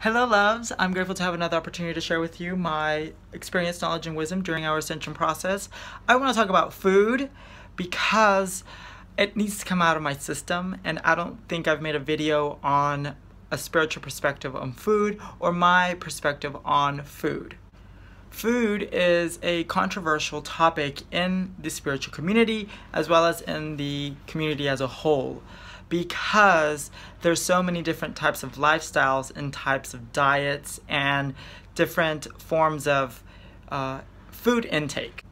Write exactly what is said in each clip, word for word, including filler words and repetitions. Hello loves, I'm grateful to have another opportunity to share with you my experience, knowledge, and wisdom during our ascension process. I want to talk about food because it needs to come out of my system, and I don't think I've made a video on a spiritual perspective on food or my perspective on food. Food is a controversial topic in the spiritual community as well as in the community as a whole, because there's so many different types of lifestyles and types of diets and different forms of uh, food intake.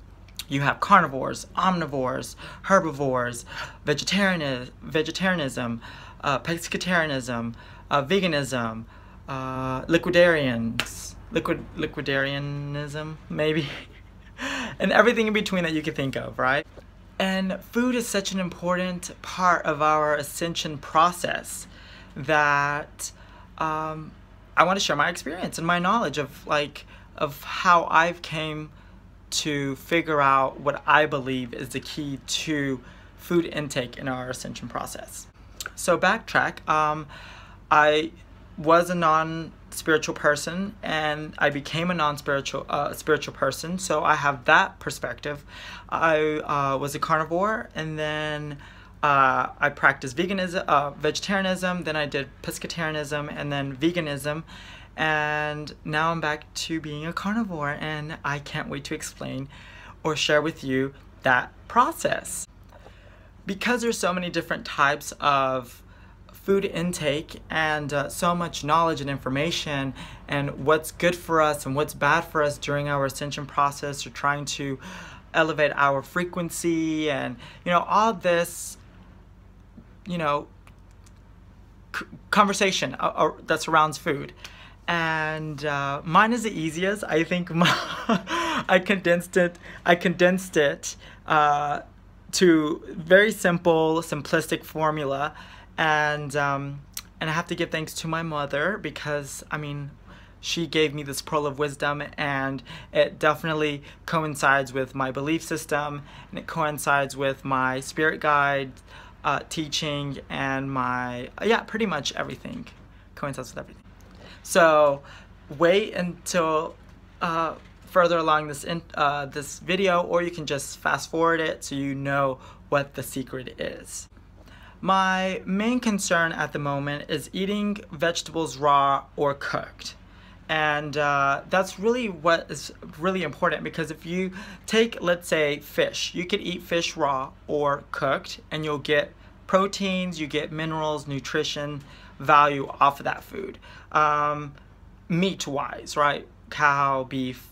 You have carnivores, omnivores, herbivores, vegetarian, vegetarianism, uh, pescatarianism, uh, veganism, uh, liquidarians, liquid, liquidarianism maybe, and everything in between that you can think of, right? And food is such an important part of our ascension process that um, I want to share my experience and my knowledge of like of how I've came to figure out what I believe is the key to food intake in our ascension process. So backtrack, um, I was a non-spiritual person and I became a non-spiritual uh, spiritual person, so I have that perspective. I uh, was a carnivore, and then uh, I practiced veganism, uh, vegetarianism, then I did pescatarianism, and then veganism, and now I'm back to being a carnivore, and I can't wait to explain or share with you that process. Because there's so many different types of food intake and uh, so much knowledge and information and what's good for us and what's bad for us during our ascension process or trying to elevate our frequency, and you know, all this, you know, c conversation uh, uh, that surrounds food. And uh, mine is the easiest. I think my I condensed it I condensed it uh, to very simple simplistic formula. And um, and I have to give thanks to my mother, because I mean, she gave me this pearl of wisdom, and it definitely coincides with my belief system, and it coincides with my spirit guide uh, teaching, and my yeah pretty much everything coincides with everything. So wait until uh, further along this in, uh, this video, or you can just fast forward it so you know what the secret is. My main concern at the moment is eating vegetables raw or cooked, and uh, that's really what is really important, because if you take, let's say, fish, you could eat fish raw or cooked and you'll get proteins, you get minerals, nutrition value off of that food. Um, meat wise, right? Cow, beef,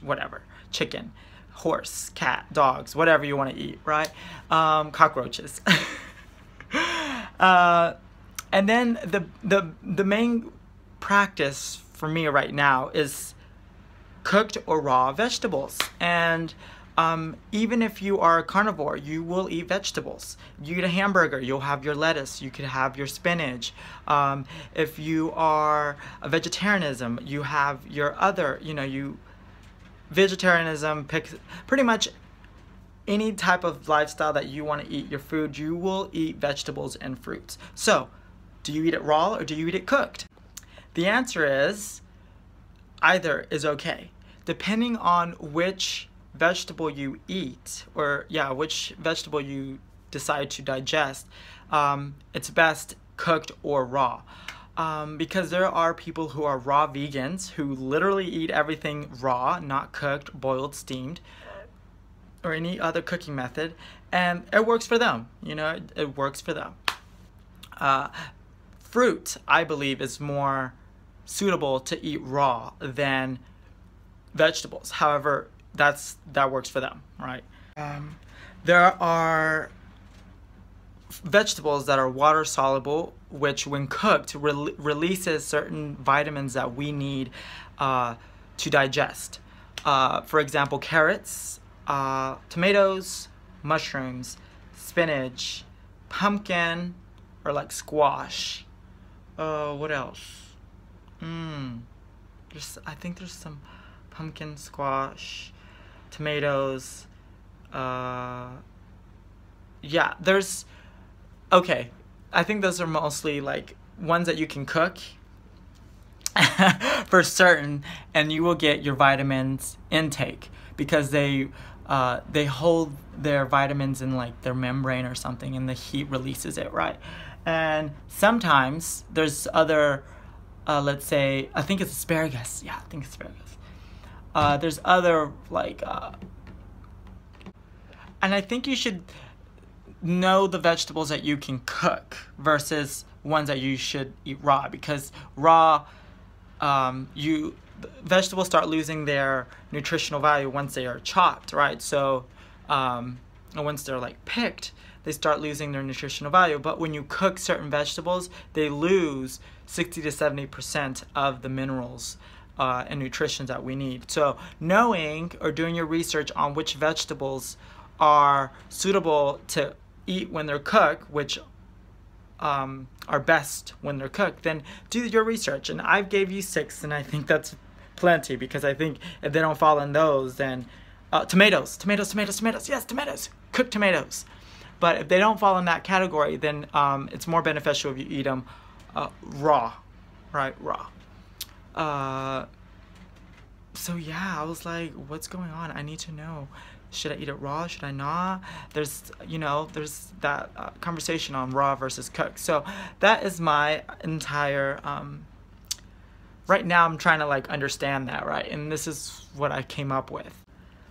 whatever, chicken, horse, cat, dogs, whatever you want to eat, right? Um, cockroaches. Uh, and then the, the, the main practice for me right now is cooked or raw vegetables. And um, even if you are a carnivore, you will eat vegetables. You eat a hamburger, you'll have your lettuce, you could have your spinach. Um, if you are a vegetarianism, you have your other, you know, you vegetarianism, picks, pretty much any type of lifestyle that you want to eat your food, you will eat vegetables and fruits. So, do you eat it raw or do you eat it cooked? The answer is, either is okay. Depending on which vegetable you eat, or yeah, which vegetable you decide to digest, um, it's best cooked or raw. Um, because there are people who are raw vegans who literally eat everything raw, not cooked, boiled, steamed, or any other cooking method, and it works for them, you know, it, it works for them. Uh, fruit, I believe, is more suitable to eat raw than vegetables. However, that's that works for them, right? Um, there are vegetables that are water soluble, which when cooked re releases certain vitamins that we need uh, to digest. Uh, for example, carrots, Uh, tomatoes, mushrooms, spinach, pumpkin, or like squash. Uh, what else? Mmm. I think there's some pumpkin, squash, tomatoes. Uh, yeah, there's. Okay, I think those are mostly like ones that you can cook. for certain, and you will get your vitamins intake, because they uh, they hold their vitamins in like their membrane or something, and the heat releases it, right? And sometimes there's other, uh, let's say, I think it's asparagus. Yeah, I think asparagus. Uh, there's other like, uh, and I think you should know the vegetables that you can cook versus ones that you should eat raw, because raw, um, you vegetables start losing their nutritional value once they are chopped, right? So, um, once they're like picked, they start losing their nutritional value. But when you cook certain vegetables, they lose sixty to seventy percent of the minerals uh, and nutrition that we need. So knowing or doing your research on which vegetables are suitable to eat when they're cooked, which um, are best when they're cooked, then do your research. And I gave you six, and I think that's plenty, because I think if they don't fall in those, then uh, tomatoes, tomatoes, tomatoes, tomatoes, yes, tomatoes, cooked tomatoes. But if they don't fall in that category, then um, it's more beneficial if you eat them uh, raw, right? Raw. Uh, so yeah, I was like, what's going on? I need to know. Should I eat it raw? Should I not? There's, you know, there's that uh, conversation on raw versus cooked. So that is my entire, um, right now I'm trying to like understand that, right? And this is what I came up with.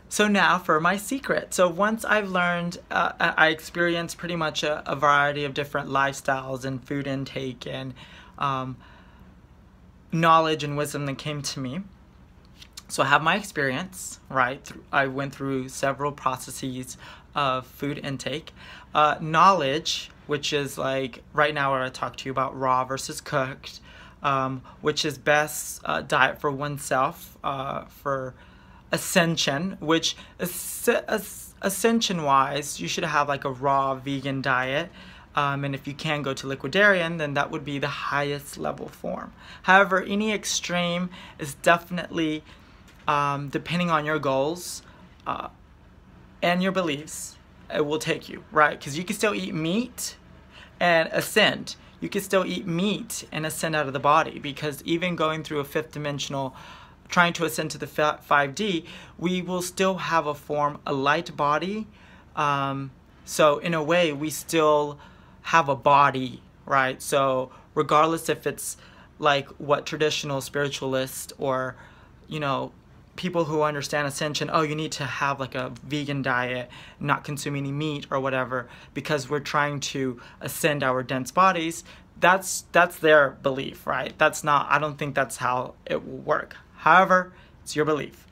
So now for my secret. So once I've learned, uh, I experienced pretty much a, a variety of different lifestyles and food intake and um, knowledge and wisdom that came to me. So I have my experience, right? I went through several processes of food intake. Uh, knowledge, which is like right now where I talk to you about raw versus cooked, um, which is best uh, diet for oneself, uh, for Ascension, which as, as, ascension-wise, you should have like a raw vegan diet, um, and if you can go to liquidarian, then that would be the highest level form. However, any extreme is definitely um, depending on your goals uh, and your beliefs. It will take you right, because you can still eat meat and ascend. You can still eat meat and ascend out of the body, because even going through a fifth dimensional, trying to ascend to the five D, we will still have a form, a light body. Um, so in a way, we still have a body, right? So regardless if it's like what traditional spiritualists or, you know, people who understand ascension, oh, you need to have like a vegan diet, not consume any meat or whatever, because we're trying to ascend our dense bodies. That's, that's their belief, right? That's not, I don't think that's how it will work. However, it's your belief.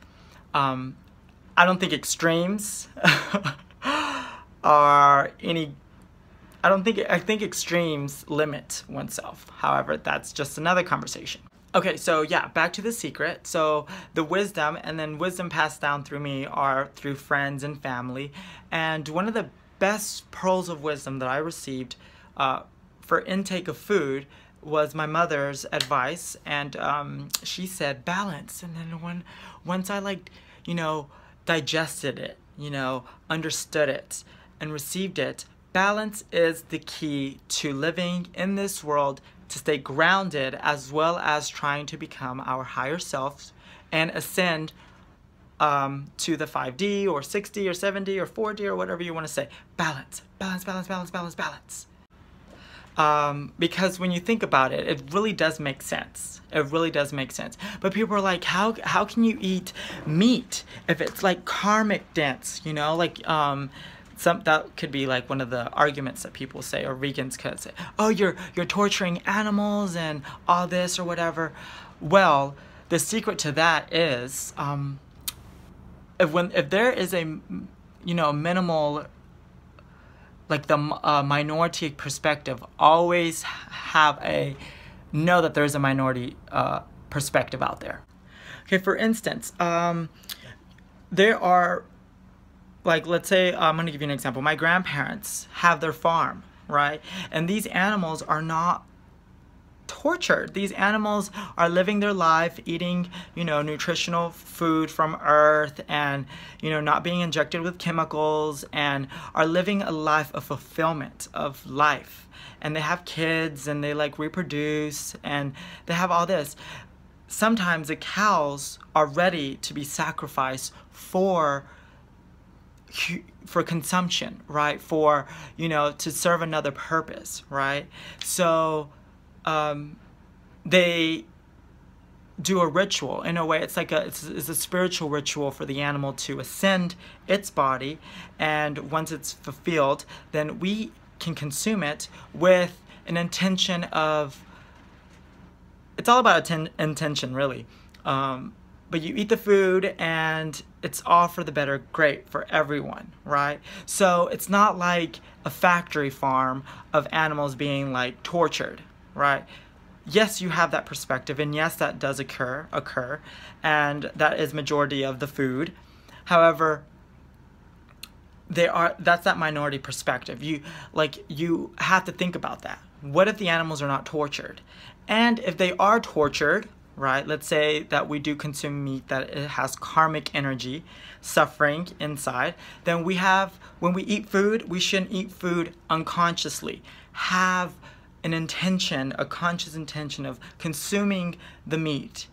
Um, I don't think extremes are any, I don't think, I think extremes limit oneself. However, that's just another conversation. Okay, so yeah, back to the secret. So the wisdom, and then wisdom passed down through me are through friends and family. And one of the best pearls of wisdom that I received uh, for intake of food was my mother's advice, and um, she said balance. And then when, once I like, you know, digested it, you know, understood it and received it, balance is the key to living in this world, to stay grounded, as well as trying to become our higher selves and ascend um, to the five D or six D or seven D or four D or whatever you want to say. Balance, balance, balance, balance, balance, balance. Um, because when you think about it, it really does make sense. It really does make sense. But people are like, how, how can you eat meat if it's like karmic dense, you know, like, um, some, that could be like one of the arguments that people say, or vegans could say, oh, you're, you're torturing animals and all this or whatever. Well, the secret to that is, um, if when, if there is a, you know, minimal, like the uh, minority perspective, always have a, know that there's a minority uh, perspective out there. Okay, for instance, um, there are, like, let's say, I'm gonna give you an example. My grandparents have their farm, right? And these animals are not tortured. These animals are living their life, eating, you know, nutritional food from earth, and, you know, not being injected with chemicals, and are living a life of fulfillment of life. And they have kids, and they like reproduce, and they have all this. sometimes the cows are ready to be sacrificed for for consumption, right? For, you know, to serve another purpose, right? So um, they do a ritual. In a way, it's like a, it's, it's a spiritual ritual for the animal to ascend its body, and once it's fulfilled, then we can consume it with an intention of, it's all about intention, really. Um, but you eat the food and it's all for the better, great for everyone, right? So it's not like a factory farm of animals being like tortured, right? Yes, you have that perspective, and yes, that does occur, occur, and that is majority of the food. However, there are, that's that minority perspective. You, like, you have to think about that. What if the animals are not tortured? And if they are tortured, right, let's say that we do consume meat that it has karmic energy, suffering inside, then we have, when we eat food, we shouldn't eat food unconsciously. Have an intention, a conscious intention of consuming the meat,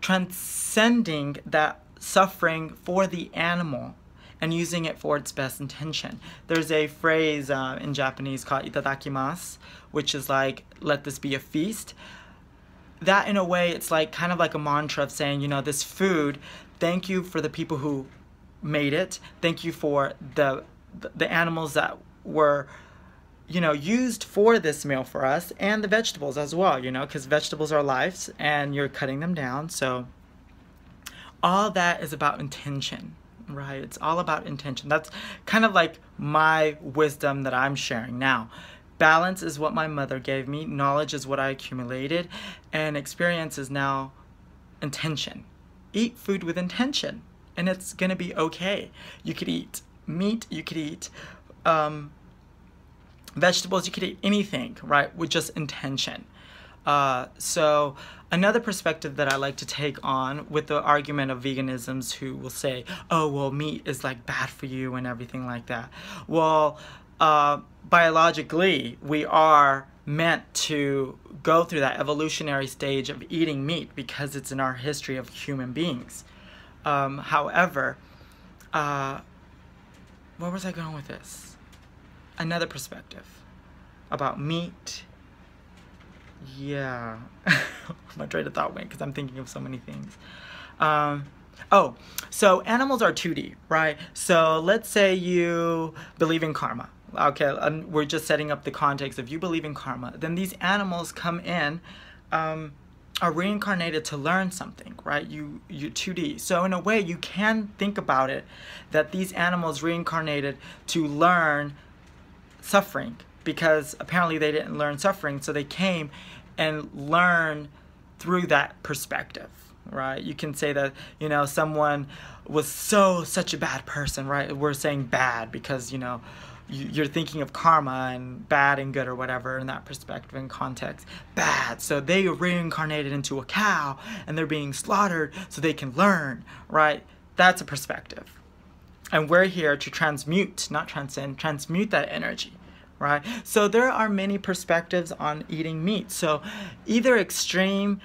transcending that suffering for the animal, and using it for its best intention. There's a phrase uh, in Japanese called itadakimasu, which is like, let this be a feast. That, in a way, it's like kind of like a mantra of saying, you know, this food, thank you for the people who made it. Thank you for the the animals that were, you know, used for this meal for us, and the vegetables as well, you know, because vegetables are lives and you're cutting them down. So all that is about intention. Right, it's all about intention. That's kind of like my wisdom that I'm sharing now. Balance is what my mother gave me, knowledge is what I accumulated, and experience is now intention. Eat food with intention, and it's gonna be okay. You could eat meat, you could eat um, vegetables, you could eat anything, right, with just intention. Uh, so another perspective that I like to take on with the argument of veganisms who will say, oh, well, meat is like bad for you and everything like that. Well, uh, biologically, we are meant to go through that evolutionary stage of eating meat because it's in our history of human beings. Um, however, uh, where was I going with this? Another perspective about meat. Yeah, my train of thought went because I'm thinking of so many things. Um, oh, so animals are two D, right? So let's say you believe in karma. Okay, um, we're just setting up the context. If you believe in karma, then these animals come in, um, are reincarnated to learn something, right? You, you're two D. So in a way, you can think about it that these animals reincarnated to learn suffering, because apparently they didn't learn suffering, so they came and learned through that perspective, right? You can say that, you know, someone was so, such a bad person, right? We're saying bad because, you know, you're thinking of karma and bad and good or whatever in that perspective and context. Bad, so they are reincarnated into a cow and they're being slaughtered so they can learn, right? That's a perspective. And we're here to transmute, not transcend, transmute that energy. Right? So there are many perspectives on eating meat. So either extreme,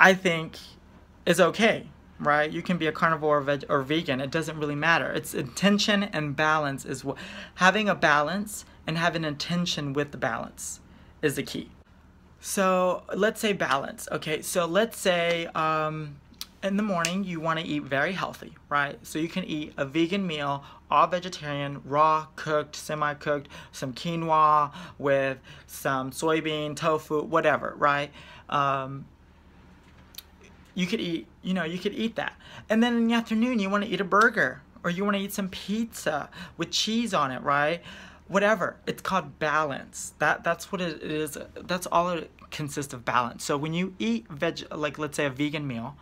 I think, is okay, right? You can be a carnivore or, veg or vegan. It doesn't really matter. It's intention and balance is what, having a balance and having intention with the balance is the key. So let's say balance. Okay, so let's say um, in the morning you want to eat very healthy, right? So you can eat a vegan meal, all vegetarian, raw, cooked, semi-cooked, some quinoa with some soybean, tofu, whatever, right? Um, you could eat, you know, you could eat that. And then in the afternoon, you want to eat a burger, or you want to eat some pizza with cheese on it, right? Whatever. It's called balance. That that's what it is. That's all it consists of, balance. So when you eat veg, like let's say a vegan meal,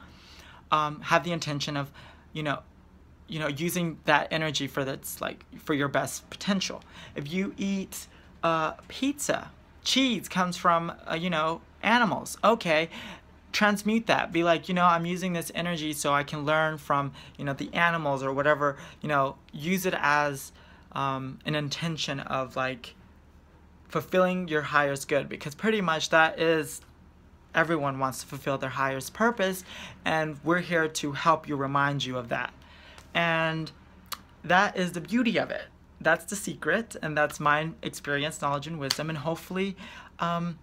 um, have the intention of, you know, you know, using that energy for that's like for your best potential. If you eat uh, pizza, cheese comes from uh, you know, animals. Okay, transmute that. Be like, you know, I'm using this energy so I can learn from, you know, the animals or whatever. You know, use it as um, an intention of like fulfilling your highest good, because pretty much that is everyone wants to fulfill their highest purpose, and we're here to help you, remind you of that. And that is the beauty of it. That's the secret, and that's my experience, knowledge, and wisdom. And hopefully um,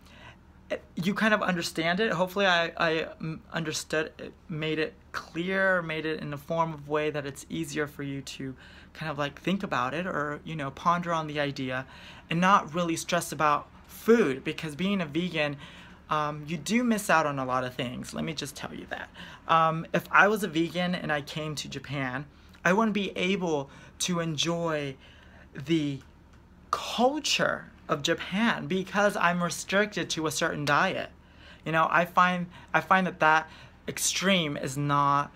you kind of understand it. Hopefully I, I understood it, made it clear, made it in a form of way that it's easier for you to kind of like think about it, or, you know, ponder on the idea and not really stress about food, because being a vegan, Um, you do miss out on a lot of things. Let me just tell you that. Um, if I was a vegan and I came to Japan, I wouldn't be able to enjoy the culture of Japan because I'm restricted to a certain diet. You know, I find I find that that extreme is not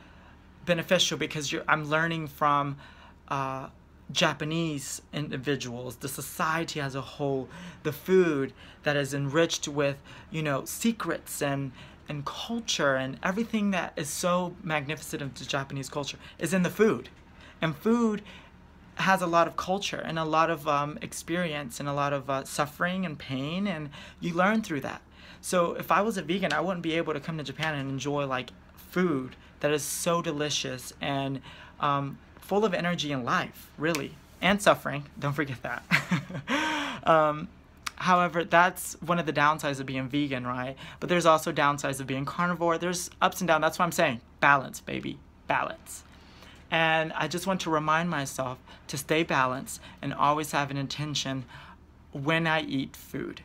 beneficial, because you're, I'm learning from uh, Japanese individuals, the society as a whole, the food that is enriched with, you know, secrets and and culture, and everything that is so magnificent of the Japanese culture is in the food. And food has a lot of culture and a lot of um, experience and a lot of uh, suffering and pain, and you learn through that. So if I was a vegan, I wouldn't be able to come to Japan and enjoy like food that is so delicious and um, full of energy and life, really, and suffering. Don't forget that. um, however, that's one of the downsides of being vegan, right? But there's also downsides of being carnivore. There's ups and downs. That's what I'm saying. Balance, baby. Balance. And I just want to remind myself to stay balanced and always have an intention when I eat food.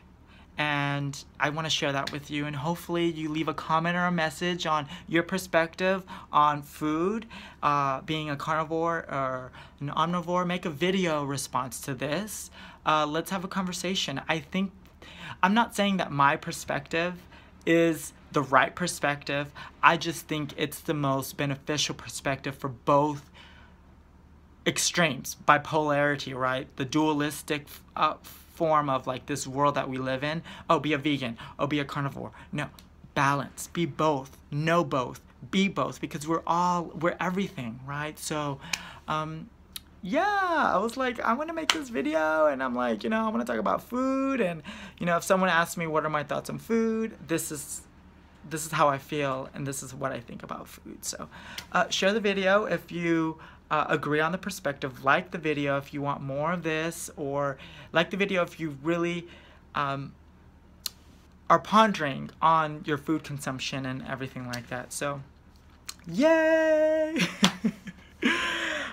And I want to share that with you, and hopefully you leave a comment or a message on your perspective on food, uh, being a carnivore or an omnivore. Make a video response to this. Uh, let's have a conversation. I think, I'm not saying that my perspective is the right perspective. I just think it's the most beneficial perspective for both extremes, bipolarity, right? The dualistic uh, form of like this world that we live in. Oh, be a vegan. Oh, be a carnivore. No, balance. Be both. Know both. Be both, because we're all, we're everything, right? So, um, yeah, I was like, I'm gonna make this video, and I'm like, you know, I want to talk about food, and you know, if someone asks me what are my thoughts on food, this is this is how I feel, and this is what I think about food. So, uh, share the video if you. Uh, agree on the perspective. Like the video if you want more of this, or like the video if you really um, are pondering on your food consumption and everything like that. So, yay!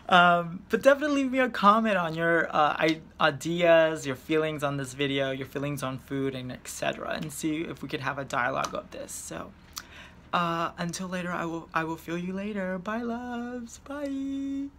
um, but definitely leave me a comment on your uh, ideas, your feelings on this video, your feelings on food, and et cetera, and see if we could have a dialogue of this. So. Uh, until later, I will, I will feel you later. Bye, loves. Bye.